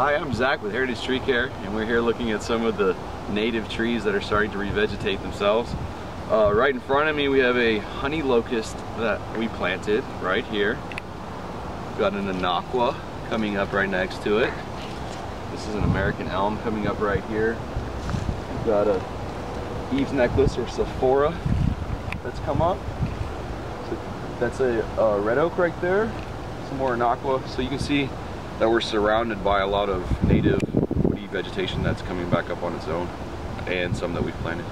Hi, I'm Zach with Heritage Tree Care, and we're here looking at some of the native trees that are starting to revegetate themselves. Right in front of me we have a honey locust that we planted right here. We've got an anaqua coming up right next to it. This is an American elm coming up right here. We've got a Eve's necklace or sephora that's come up. So that's a red oak right there. Some more anaqua. So you can see that we're surrounded by a lot of native woody vegetation that's coming back up on its own, and some that we've planted.